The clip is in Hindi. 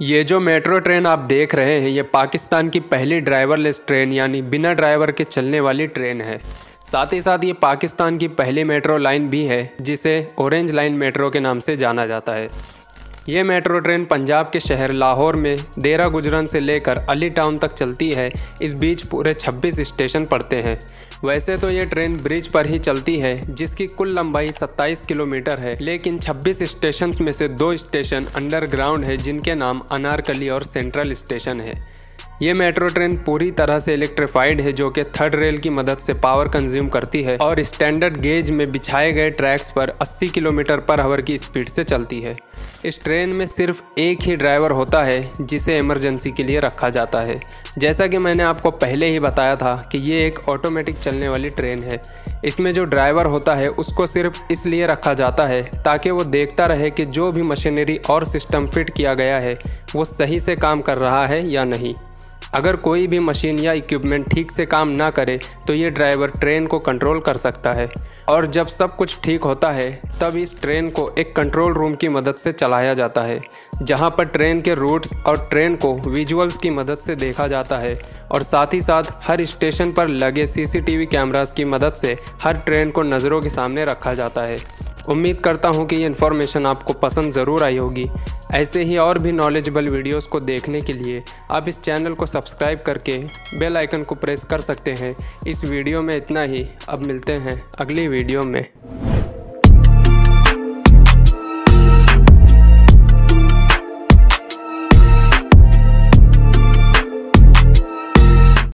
ये जो मेट्रो ट्रेन आप देख रहे हैं ये पाकिस्तान की पहली ड्राइवरलेस ट्रेन यानी बिना ड्राइवर के चलने वाली ट्रेन है। साथ ही साथ ये पाकिस्तान की पहली मेट्रो लाइन भी है जिसे ऑरेंज लाइन मेट्रो के नाम से जाना जाता है। ये मेट्रो ट्रेन पंजाब के शहर लाहौर में देरा गुजरन से लेकर अली टाउन तक चलती है। इस बीच पूरे 26 स्टेशन पड़ते हैं। वैसे तो ये ट्रेन ब्रिज पर ही चलती है जिसकी कुल लंबाई 27 किलोमीटर है, लेकिन 26 स्टेशन में से 2 स्टेशन अंडरग्राउंड है जिनके नाम अनारकली और सेंट्रल स्टेशन है। ये मेट्रो ट्रेन पूरी तरह से इलेक्ट्रिफाइड है जो कि थर्ड रेल की मदद से पावर कंज्यूम करती है और स्टैंडर्ड गेज में बिछाए गए ट्रैक्स पर 80 किलोमीटर पर आवर की स्पीड से चलती है। इस ट्रेन में सिर्फ एक ही ड्राइवर होता है जिसे इमरजेंसी के लिए रखा जाता है। जैसा कि मैंने आपको पहले ही बताया था कि ये एक ऑटोमेटिक चलने वाली ट्रेन है। इसमें जो ड्राइवर होता है उसको सिर्फ इसलिए रखा जाता है ताकि वो देखता रहे कि जो भी मशीनरी और सिस्टम फिट किया गया है वो सही से काम कर रहा है या नहीं। अगर कोई भी मशीन या इक्विपमेंट ठीक से काम ना करे तो ये ड्राइवर ट्रेन को कंट्रोल कर सकता है और जब सब कुछ ठीक होता है तब इस ट्रेन को एक कंट्रोल रूम की मदद से चलाया जाता है जहां पर ट्रेन के रूट्स और ट्रेन को विजुअल्स की मदद से देखा जाता है और साथ ही साथ हर स्टेशन पर लगे सीसीटीवी कैमरास की मदद से हर ट्रेन को नज़रों के सामने रखा जाता है। उम्मीद करता हूँ कि ये इन्फॉर्मेशन आपको पसंद ज़रूर आई होगी। ऐसे ही और भी नॉलेजेबल वीडियोस को देखने के लिए आप इस चैनल को सब्सक्राइब करके बेल आइकन को प्रेस कर सकते हैं। इस वीडियो में इतना ही। अब मिलते हैं अगली वीडियो में।